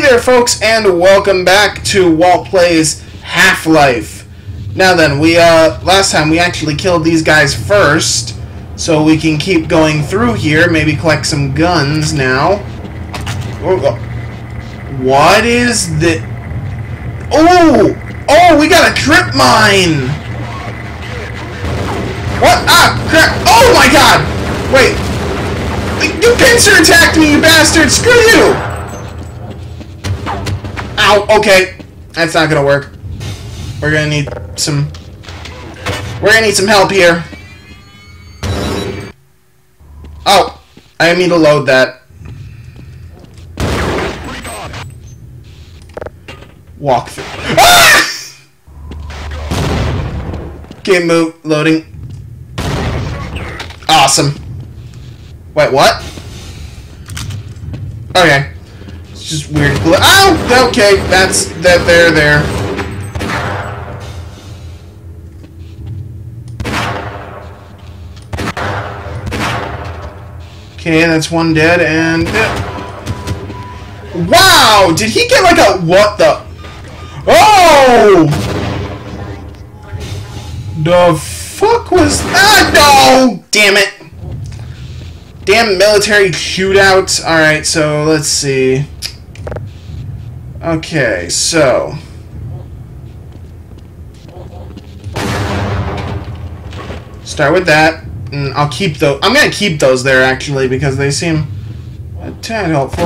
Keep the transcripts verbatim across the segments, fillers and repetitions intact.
Hey there, folks, and welcome back to Walt Play's Half-Life. Now then, we, uh, last time we actually killed these guys first, so we can keep going through here, maybe collect some guns now. What is the... Oh! Oh, we got a trip mine! What? Ah, crap! Oh my god! Wait! You pincer attacked me, you bastard! Screw you! Ow, okay. That's not gonna work. We're gonna need some... We're gonna need some help here. Oh. I need to load that. Walk through. Ah! Okay, move. Loading. Awesome. Wait, what? Okay. Just weird. Oh, okay. That's that. There, there. Okay, that's one dead. And wow, did he get like a what the? Oh, the fuck was that? No, damn it. Damn military shootout. All right, so let's see. Okay, so start with that, and I'll keep those. I'm gonna keep those there actually because they seem a tad helpful.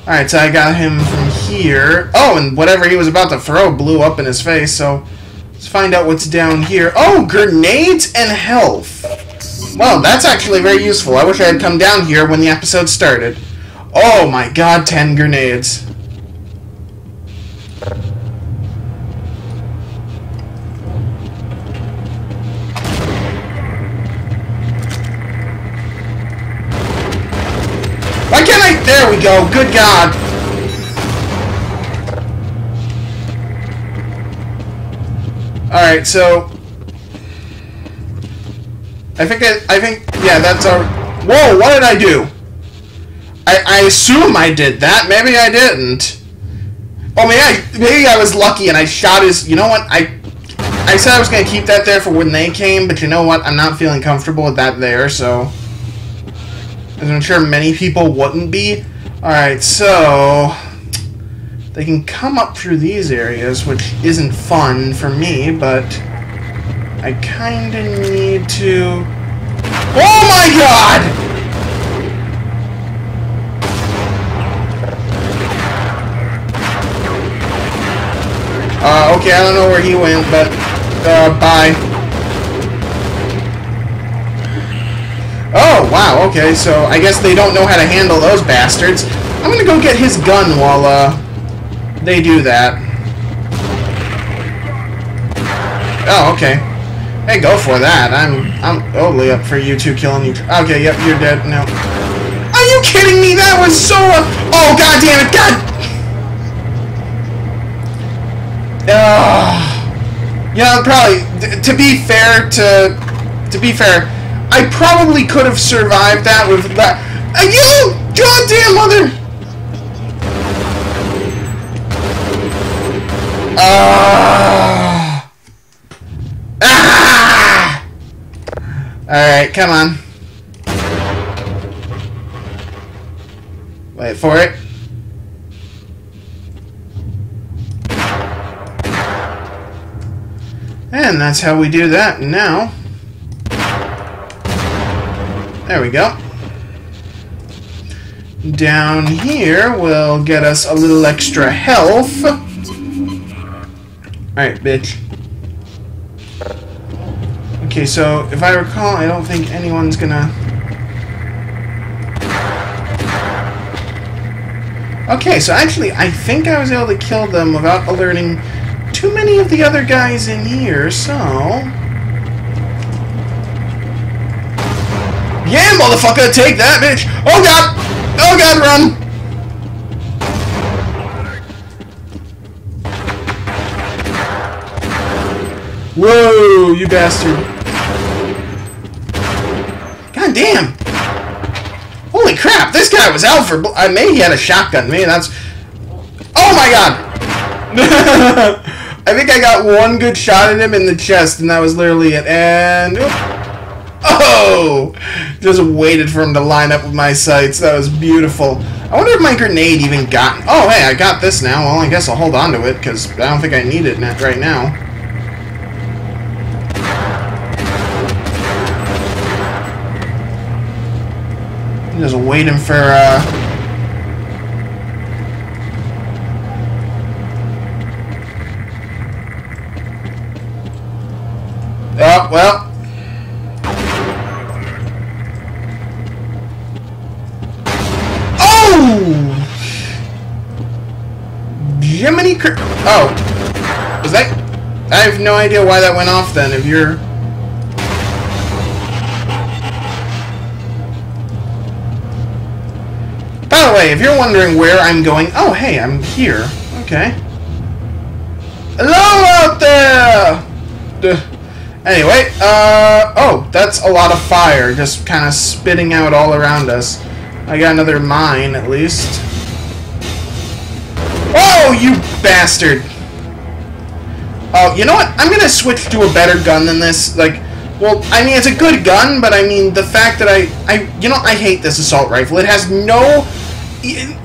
All right, so I got him from here. Oh, and whatever he was about to throw blew up in his face. So let's find out what's down here. Oh, grenades and health. Well, that's actually very useful. I wish I had come down here when the episode started. Oh my god, ten grenades. Why can't I? There we go, good god. Alright, so... I think, I, I think, yeah, that's our... Whoa, what did I do? I, I assume I did that. Maybe I didn't. Oh, maybe I, maybe I was lucky and I shot his... You know what? I I said I was going to keep that there for when they came, but you know what? I'm not feeling comfortable with that there, so... As I'm sure many people wouldn't be. Alright, so... They can come up through these areas, which isn't fun for me, but... I kind of need to... Oh my god! Uh, okay, I don't know where he went, but, uh, bye. Oh, wow, okay, so I guess they don't know how to handle those bastards. I'm gonna go get his gun while, uh, they do that. Oh, okay. Hey, go for that. I'm, I'm totally up for you two killing you. Okay, yep, you're dead now. Are you kidding me? That was so, uh, oh, god damn it, god... Uh, you know, probably, to be fair, to, to be fair, I probably could have survived that with that. Uh, you goddamn mother! Uh, ah! Alright, come on. Wait for it. And that's how we do that now. There we go. Down here will get us a little extra health. Alright, bitch. Okay, so if I recall, I don't think anyone's gonna... Okay, so actually, I think I was able to kill them without alerting... too many of the other guys in here, so... Yeah, motherfucker! Take that, bitch! Oh, God! Oh, God, run! Whoa, you bastard. God damn! Holy Holy crap! This guy was out for. I mean, he had a shotgun. Man, that's. Oh my god! I think I got one good shot at him in the chest, and that was literally it. And oh, just waited for him to line up with my sights. That was beautiful. I wonder if my grenade even got. Oh hey, I got this now. Well, I guess I'll hold on to it because I don't think I need it right now. Just waiting for, uh... oh, well. Oh! Jiminy Cr- Oh. Was that... I have no idea why that went off then, if you're... By the way, if you're wondering where I'm going... Oh, hey, I'm here. Okay. Hello out there! Duh. Anyway, uh... oh, that's a lot of fire just kind of spitting out all around us. I got another mine, at least. Oh, you bastard! Oh, you know what? I'm gonna switch to a better gun than this. Like... Well, I mean, it's a good gun, but I mean, the fact that I... I you know, I hate this assault rifle. It has no...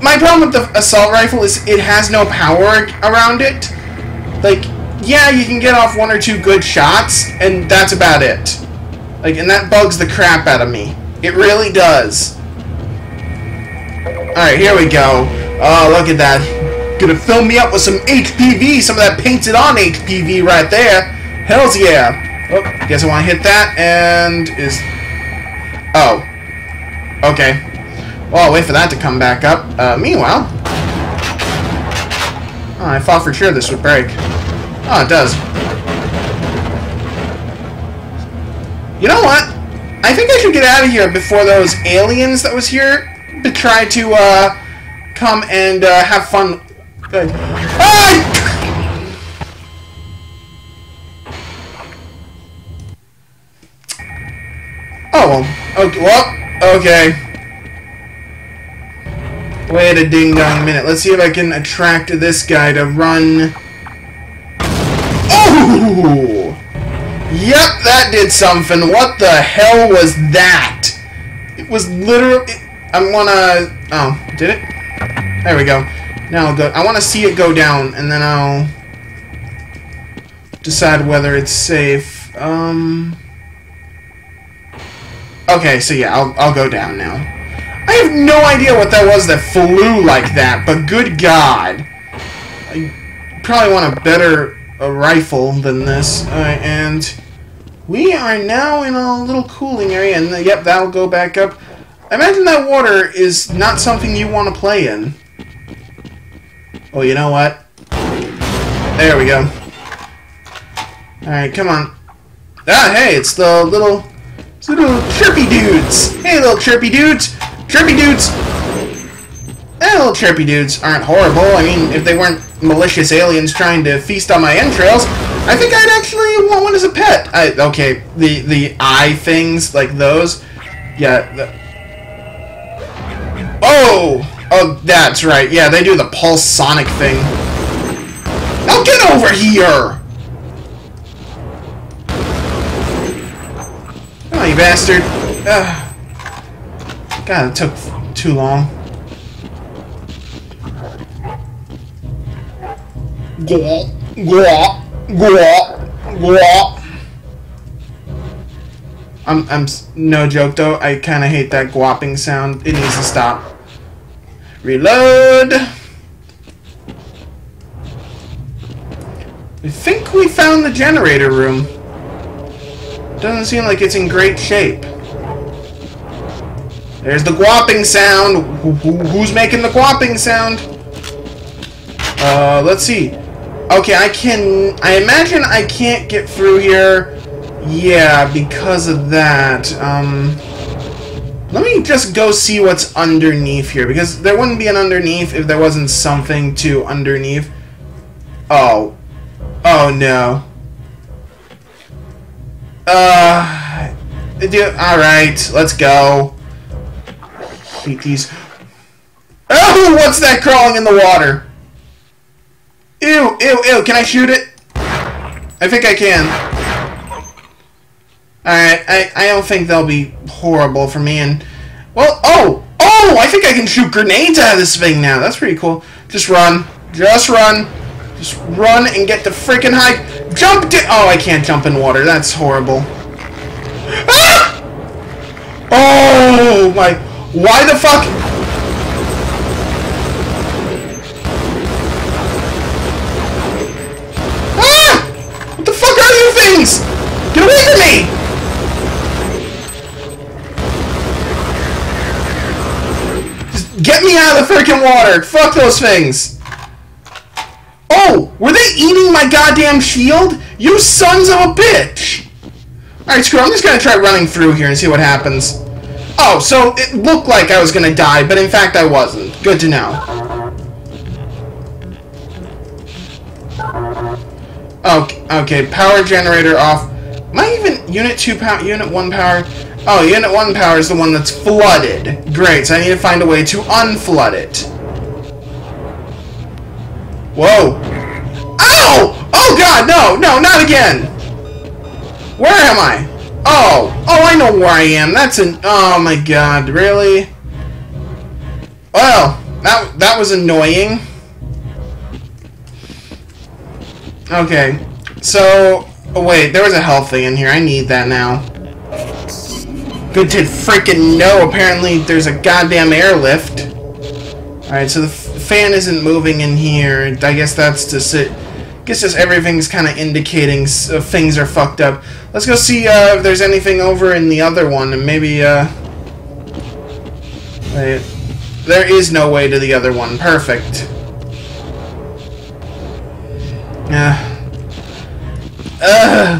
My problem with the assault rifle is it has no power around it. Like, yeah, you can get off one or two good shots, and that's about it. Like, and that bugs the crap out of me. It really does. Alright, here we go. Oh, look at that. Gonna fill me up with some H P V, some of that painted on H P V right there. Hells yeah. Oh, guess I want to hit that, and is... Oh. Okay. Well, I'll wait for that to come back up. Uh, meanwhile... Oh, I thought for sure this would break. Oh, it does. You know what? I think I should get out of here before those aliens that was here to try to, uh, come and, uh, have fun. Good. Ah! Oh, okay, well, okay. Wait a ding-dong minute. Let's see if I can attract this guy to run. Oh! Yep, that did something. What the hell was that? It was literally... I wanna... Oh, did it? There we go. Now, the, I want to see it go down, and then I'll... decide whether it's safe. Um... Okay, so yeah, I'll, I'll go down now. I have no idea what that was that flew like that, but good God. I probably want a better a rifle than this. Alright, and we are now in a little cooling area, and yep, that'll go back up. I imagine that water is not something you want to play in. Oh, you know what? There we go. Alright, come on. Ah, hey, it's the little... little chirpy dudes! Hey, little chirpy dudes! Chirpy dudes! Eh, little chirpy dudes aren't horrible. I mean, if they weren't malicious aliens trying to feast on my entrails, I think I'd actually want one as a pet. I, okay, the, the eye things, like those. Yeah. The... Oh! Oh, that's right. Yeah, they do the pulse sonic thing. Now get over here! Oh, you bastard. Ugh. God, it took too long. Gwah, gwah, gwah, gwah. I'm, I'm, no joke though, I kinda hate that guapping sound. It needs to stop. Reload! I think we found the generator room. Doesn't seem like it's in great shape. There's the guapping sound. Who, who, who's making the guapping sound? Uh, let's see. Okay, I can... I imagine I can't get through here. Yeah, because of that. Um, let me just go see what's underneath here. Because there wouldn't be an underneath if there wasn't something to underneath. Oh. Oh, no. Uh, do, all right, let's go. complete these. Oh, what's that crawling in the water? Ew, ew, ew. Can I shoot it? I think I can. Alright, I, I don't think that'll be horrible for me. And well, oh! Oh! I think I can shoot grenades out of this thing now. That's pretty cool. Just run. Just run. Just run and get the freaking high... Jump to... Oh, I can't jump in water. That's horrible. Ah! Oh, my... Why the fuck... Ah! What the fuck are you things? Get away from me! Just get me out of the freaking water. Fuck those things. Oh, were they eating my goddamn shield? You sons of a bitch! Alright, screw it. I'm just gonna try running through here and see what happens. Oh, so it looked like I was gonna die, but in fact I wasn't. Good to know. Okay, okay, power generator off. Am I even... Unit two power... Unit one power... Oh, Unit one power is the one that's flooded. Great, so I need to find a way to unflood it. Whoa. Ow! Oh god, no, no, not again! Where am I? Oh, oh, I know where I am. That's an... Oh my god, really? Well, that, that was annoying. Okay, so... Oh wait, there was a health thing in here. I need that now. Good to freaking know. Apparently there's a goddamn airlift. Alright, so the fan isn't moving in here. I guess that's to sit. I guess just everything's kind of indicating uh, things are fucked up. Let's go see uh, if there's anything over in the other one, and maybe uh, wait. There is no way to the other one. Perfect. Yeah. Uh,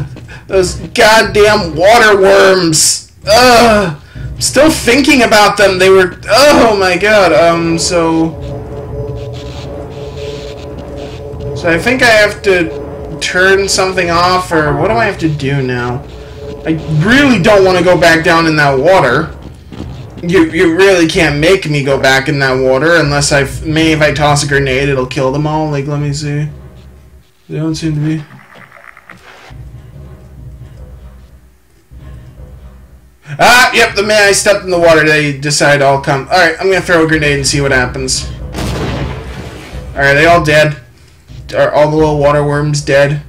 Ugh. Those goddamn water worms. Ugh. Still thinking about them. They were. Oh my god. Um. So. So I think I have to turn something off, or what do I have to do now? I really don't want to go back down in that water. You, you really can't make me go back in that water, unless I... Maybe if I toss a grenade, it'll kill them all. Like, let me see. They don't seem to be... Ah, yep, the minute I stepped in the water, they decide I'll come. Alright, I'm going to throw a grenade and see what happens. Alright, they all dead? Are all the little water worms dead?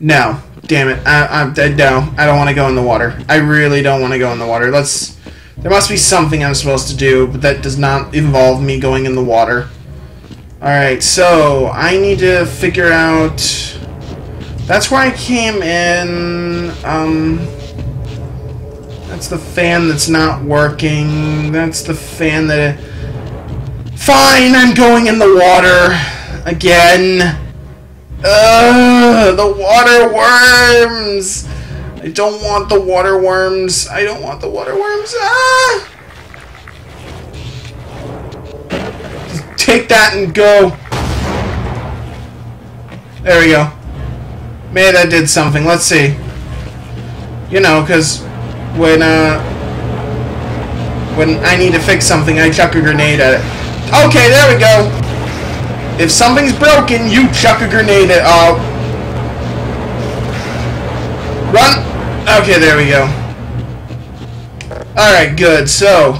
No. Damn it. I, I'm dead. No. I don't want to go in the water. I really don't want to go in the water. Let's... There must be something I'm supposed to do, but that does not involve me going in the water. Alright, so... I need to figure out... That's where I came in... Um... That's the fan that's not working. That's the fan that... Fine! I'm going in the water! Again. Ugh, the water worms. I don't want the water worms. I don't want the water worms. Ah! Just take that and go. There we go. Man, that did something. Let's see. You know, because when, uh, when I need to fix something, I chuck a grenade at it. Okay, there we go. If something's broken, you chuck a grenade at all. Run! Okay, there we go. Alright, good. So,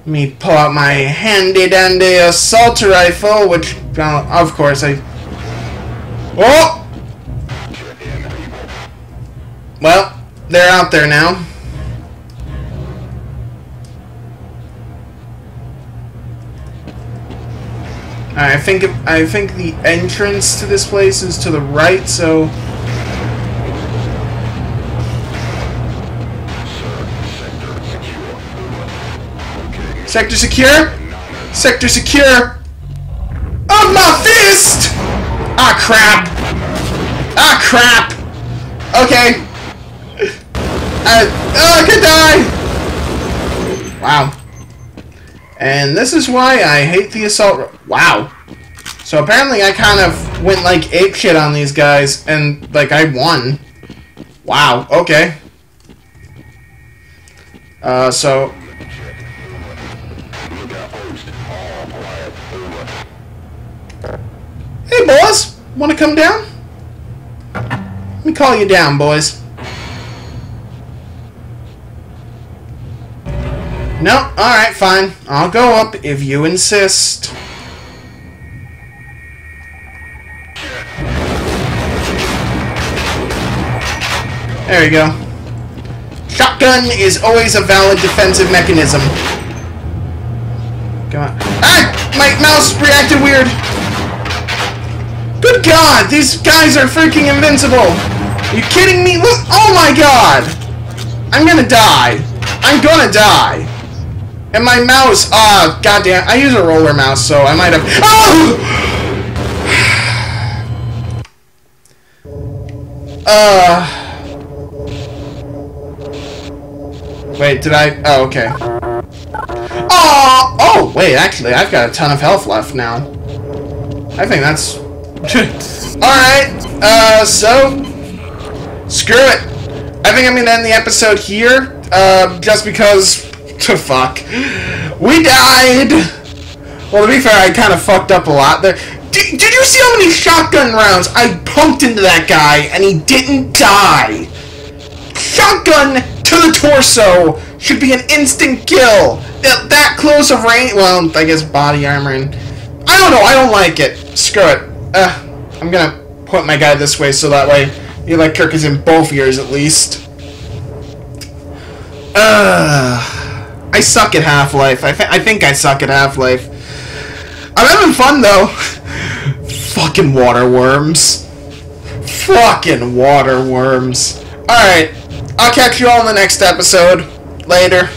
let me pull out my handy-dandy assault rifle, which, well, of course, I... Oh! Well, they're out there now. I think if, I think the entrance to this place is to the right, so... Sector secure? Sector secure! Oh, my fist! Ah, crap! Ah, crap! Okay. I, oh, I could die! Wow. And this is why I hate the assault... Wow. So apparently I kind of went like apeshit on these guys, and, like, I won. Wow, okay. Uh, so... Hey, boys! Wanna come down? Let me call you down, boys. No? Alright, fine. I'll go up if you insist. There you go. Shotgun is always a valid defensive mechanism. Come on. Ah! My mouse reacted weird. Good God! These guys are freaking invincible! Are you kidding me? Look! Oh my God! I'm gonna die. I'm gonna die. And my mouse, ah, uh, goddamn, I use a roller mouse, so I might have. Oh! Uh. Wait, did I? Oh, okay. Oh! Oh, wait, actually, I've got a ton of health left now. I think that's. Alright, uh, so. Screw it. I think I'm gonna end the episode here, uh, just because. To fuck. We died! Well, to be fair, I kind of fucked up a lot there. D did you see how many shotgun rounds I pumped into that guy and he didn't die? Shotgun to the torso should be an instant kill. That, that close of range. Well, I guess body armor and. I don't know, I don't like it. Screw it. Uh, I'm gonna point my guy this way so that way Eli Kirk is in both ears at least. Ugh. I suck at Half-Life. I, th I think I suck at Half-Life. I'm having fun, though. Fucking water worms. Fucking water worms. Alright. I'll catch you all in the next episode. Later.